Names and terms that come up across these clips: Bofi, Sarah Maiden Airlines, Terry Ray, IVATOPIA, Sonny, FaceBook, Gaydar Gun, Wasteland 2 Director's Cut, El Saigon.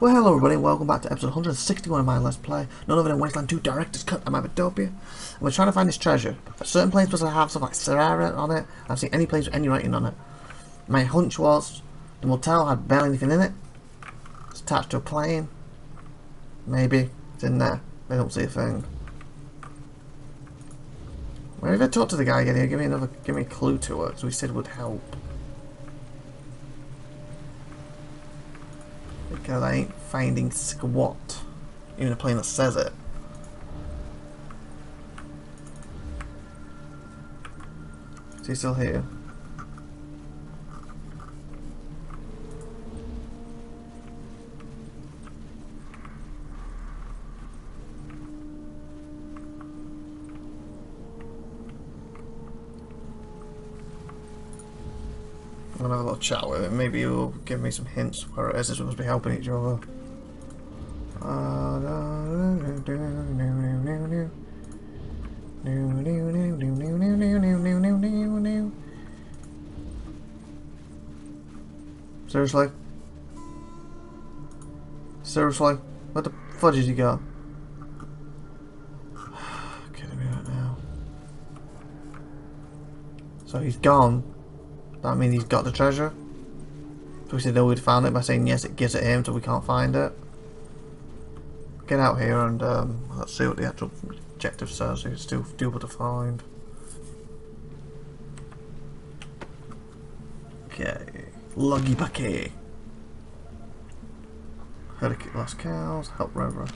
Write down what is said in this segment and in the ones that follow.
Well, hello everybody, welcome back to episode 161 of my Let's Play, none other than Wasteland 2 Director's Cut. I'm IVATOPIA, and we're trying to find this treasure. A certain place was to have something like Sarah on it. I've seen any place with any writing on it. My hunch was the motel had barely anything in it. It's attached to a plane. Maybe it's in there. They don't see a thing. Where did I talk to the guy again? He'll give me a clue to it, so he said would help. Because I ain't finding squat. Even a plane that says it. Is he still here? I'm gonna have a little chat with it. Maybe you'll give me some hints where it is. It's supposed to be helping each other. Seriously? Seriously? What the fudge has he got? Kidding me right now. So he's gone. That means he's got the treasure. So we said no, we'd found it by saying yes, it gives it him, so we can't find it. Get out here and let's see what the actual objective says. It's still doable to find. Okay, loggy bucky. Herd of lost cows. Help Rover.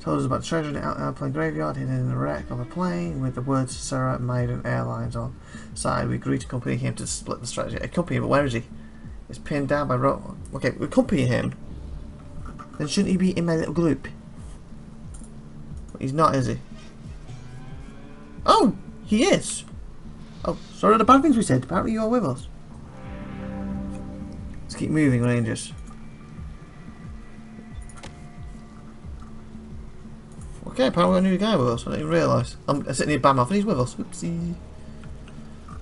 Told us about the treasure in the airplane graveyard hidden in the wreck of a plane with the words Sarah Maiden Airlines on side. We agreed to accompany him to split the strategy. Accompany him, but where is he? It's pinned down by rope. Okay, we accompany him. Then shouldn't he be in my little group? He's not, is he? Oh, he is. Oh, sorry, the bad things we said. Apparently, you are with us. Let's keep moving, Rangers. Okay, apparently we got a new guy with us, I didn't even realise. I'm sitting here by myself and he's with us. Oopsie.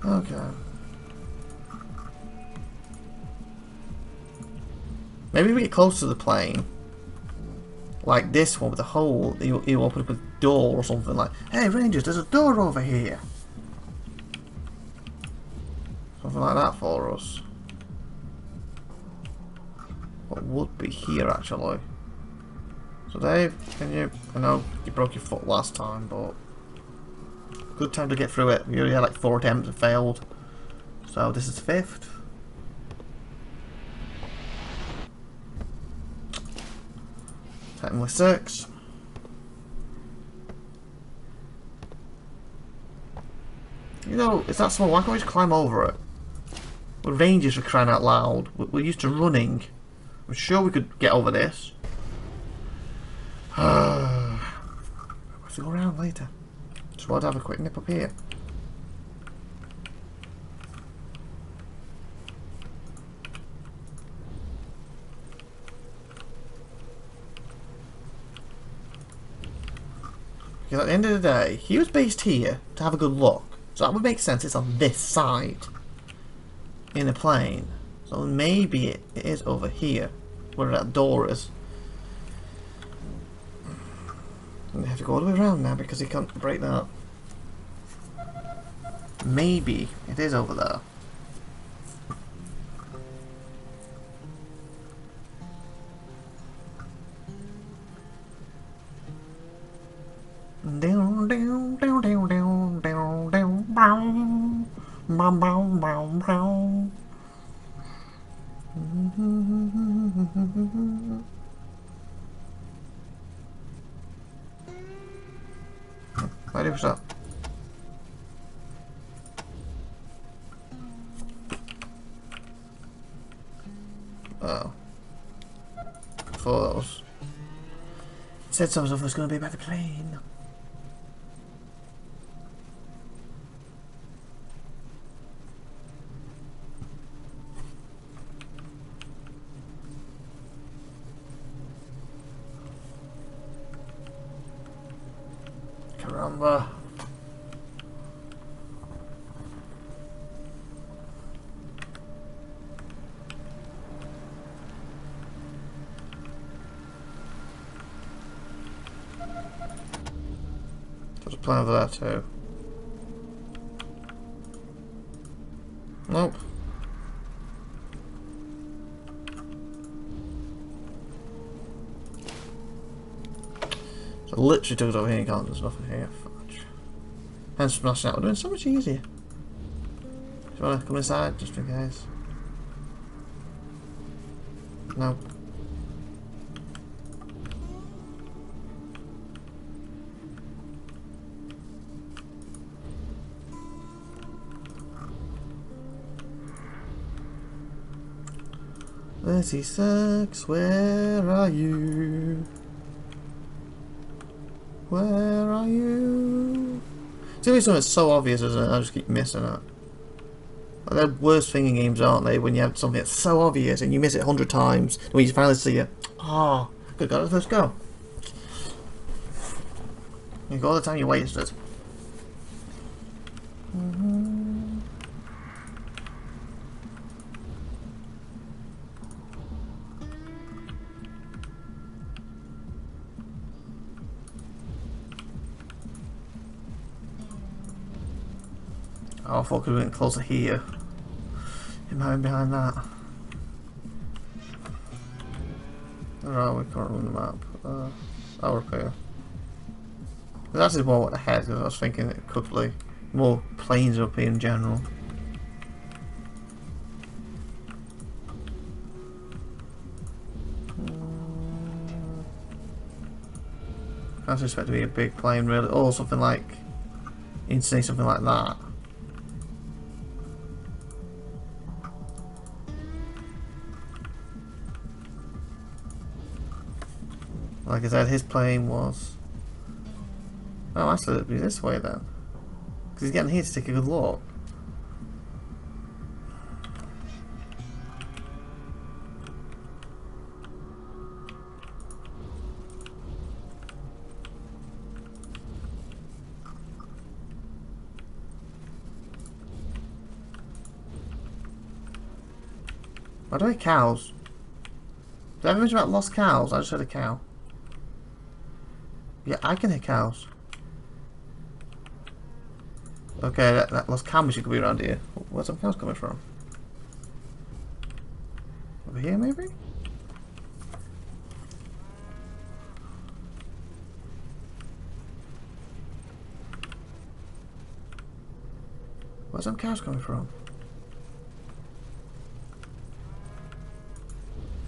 Okay. Maybe if we get close to the plane, like this one with the hole, he'll open up a door or something like, hey Rangers, there's a door over here. Something like that for us. What would be here actually? So Dave, can you, I know you broke your foot last time, but good time to get through it. We already had like 4 attempts and failed. So this is 5th. Technically 6. You know, it's that small, why can't we just climb over it? We're Rangers, for crying out loud. We're used to running. I'm sure we could get over this. We'll have to go around later. Just wanted to have a quick nip up here. Because at the end of the day, he was based here to have a good look. So that would make sense, it's on this side. In a plane. So maybe it is over here. Where that door is. I have to go all the way around now because he can't break that. Maybe it is over there. Down, down, down, down, down, down, down, brown, brown, brown, brown, brown. Why do we stop? Oh. I thought that was... It said some stuff was going to be about the plane. Caramba. Plavato. Nope. So I literally took it over here, you can't, there's nothing here. Fudge. Hence smashing out, we're doing so much easier. Do you wanna come inside, just in case? No. Mercy sucks, where are you? Where are you? It's gonna be something that's so obvious, isn't it? I just keep missing it. Like, they're the worst thing in games, aren't they? When you have something that's so obvious and you miss it 100 times, and when you finally see it, oh, good God, let's go. You got all the time you wasted. Oh, I thought we went closer here. It might be behind that. Where are we currently on the map? Oh, up here. That's more what I had, because I was thinking it could be more planes up here in general. I suspect to be a big plane, really, or something like. You'd say something like that. Like I said, his plane was... Oh, actually it'd be this way then. Because he's getting here to take a good look. Why do I have cows? Did I ever mention about lost cows? I just heard a cow. Yeah, I can hit cows. Okay, that last cow machine could be around here. Where's some cows coming from? Over here, maybe? Where's some cows coming from?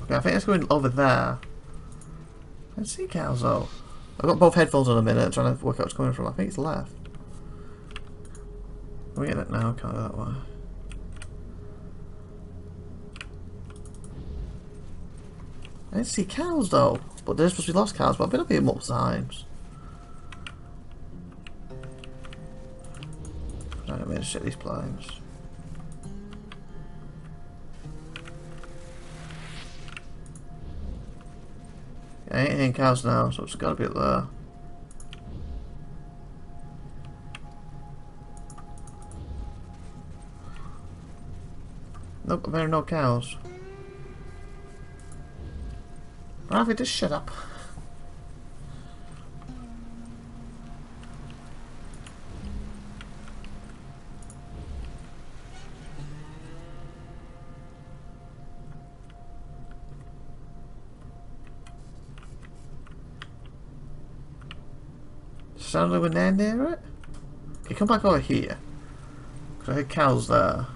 Okay, I think it's going over there. I don't see cows though. I've got both headphones on a minute, I'm trying to work out what's coming from. I think it's left. We're getting it now, kind of that way. I didn't see cows though, but there's supposed to be lost cows, but I've been up here multiple times. I don't mean to shit these planes. I ain't hitting cows now, so it's gotta be up there. Nope, there are no cows. Ravi, just shut up. Sounded like we're near it. Okay, come back over here. Because I heard cows there.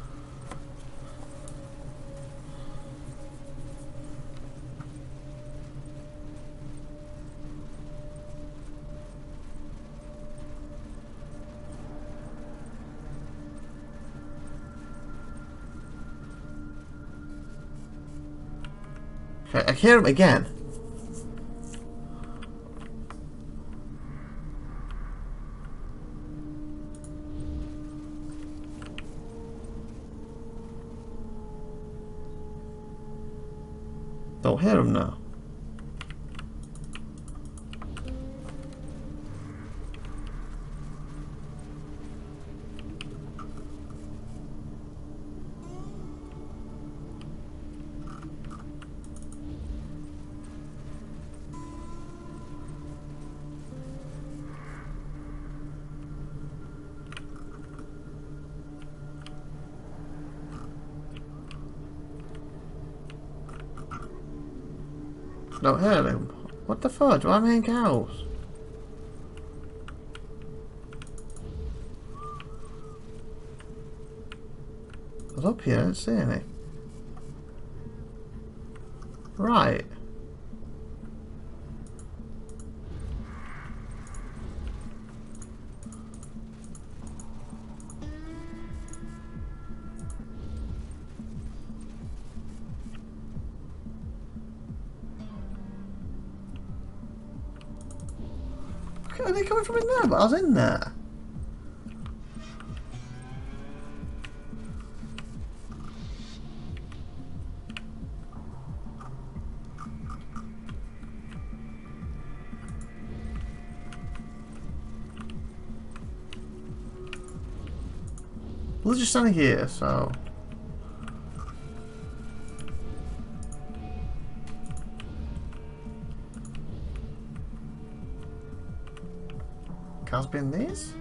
Okay, I hear him again. Don't hear him now. No, hello. What the fudge? Why am I in cows? I was up here, I didn't see any. Right. Are they coming from in there? But I was in there. We're just standing here, so. Has been this?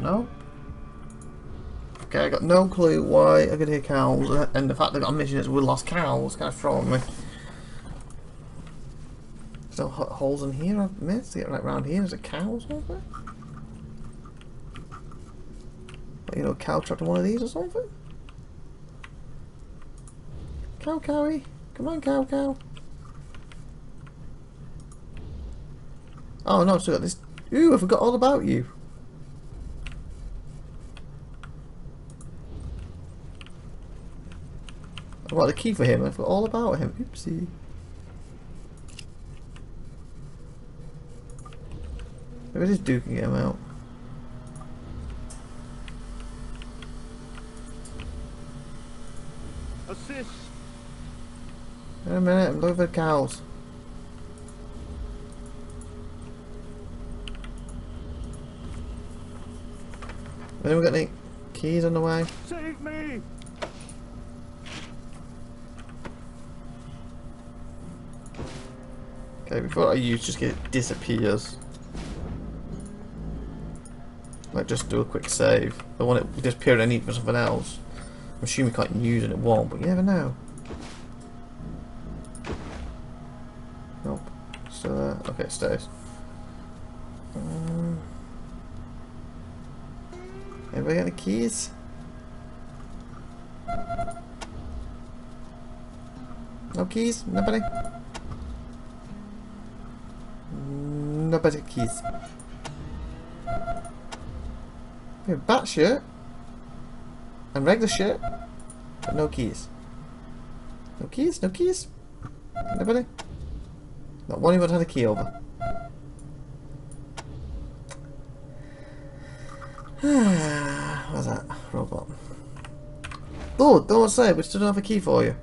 No. Okay, I got no clue why I could hear cows, and the fact that I got a mission is we lost cows kind of thrown me. Still holes in here I've missed to get right round here. Is it cows over? You know, cow trapped in one of these or something? Cow, cowie! Come on, cow, cow! Oh no, I've still got this. Ooh, I forgot all about you! I got the key for him, I forgot all about him. Oopsie. Maybe this dude can get him out. Assist. Wait a minute, I'm looking for cows. Anyone got any keys on the way? Save me! Okay, before I use, just get it disappears. Like, just do a quick save. I want it to disappear and I need for something else. I'm assuming you can't use it, it won't, but you never know. Nope. Still there. Okay, it stays. Anybody got the keys? No keys? Nobody? Nobody keys. You're batshit. And regular shit, but no keys. No keys? No keys? Nobody? Not one even had a key over. What's that? Robot. Oh, don't say it, we still don't have a key for you.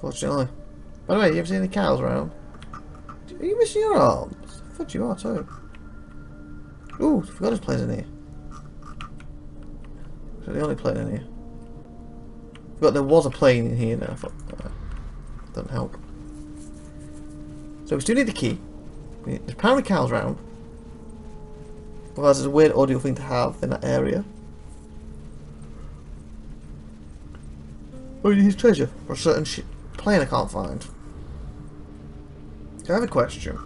Fortunately. By the way, you ever seen any cows around? Are you missing your arms? I thought you are too. Ooh, I forgot his place in here. The only plane in here. But there was a plane in here now. I thought doesn't help. So we still need the key. There's apparently cows around. Otherwise, it's a weird audio thing to have in that area. Oh, you need his treasure for a certain plane I can't find. So I have a question.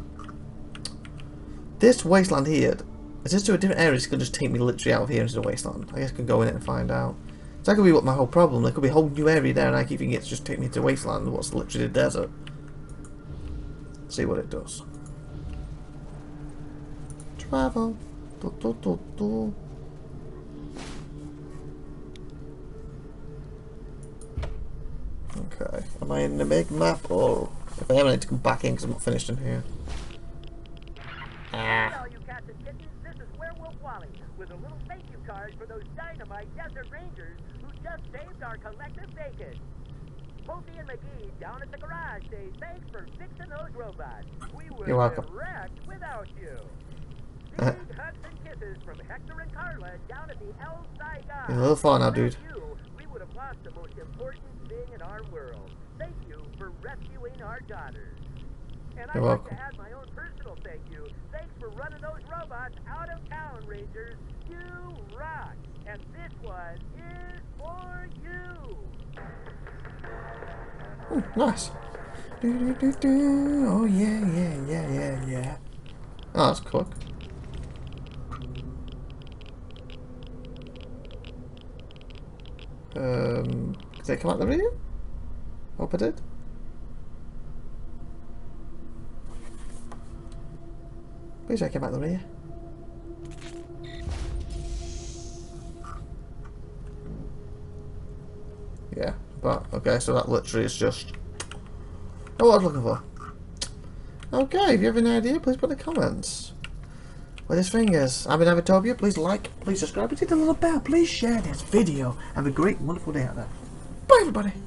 This wasteland here. Is this to a different area? It's going to just take me literally out of here into the wasteland. I guess I can go in it and find out. So that could be what my whole problem. There could be a whole new area there and I keep thinking it's just take me to the wasteland. What's literally the desert. Let's see what it does. Travel. Do, do, do, do. Okay. Am I in the big map or... If I am, I need to come back in because I'm not finished in here. Ah. With a little thank you card for those dynamite desert rangers who just saved our collective bacon. Bofi and McGee down at the garage say thanks for fixing those robots. We were wrecked without you. Big hugs and kisses from Hector and Carla down at the El Saigon. You're a little far now, dude. We would have lost the most important thing in our world. Thank you for rescuing our daughters. And I'd like to add my own personal thank you. Thanks for running those robots out of town, Rangers. You rock. And this one is for you. Oh, nice. Do, do, do, do. Oh, yeah. Oh, that's cool. Did they come out the rear? Hope I did. Please I came out the rear. Yeah, but okay, so that literally is just not what I was looking for. Okay, if you have any idea, please put in the comments what this thing is. I've been IVATOPIA, please like, please subscribe, please hit the little bell, please share this video. Have a great, wonderful day out there. Bye everybody!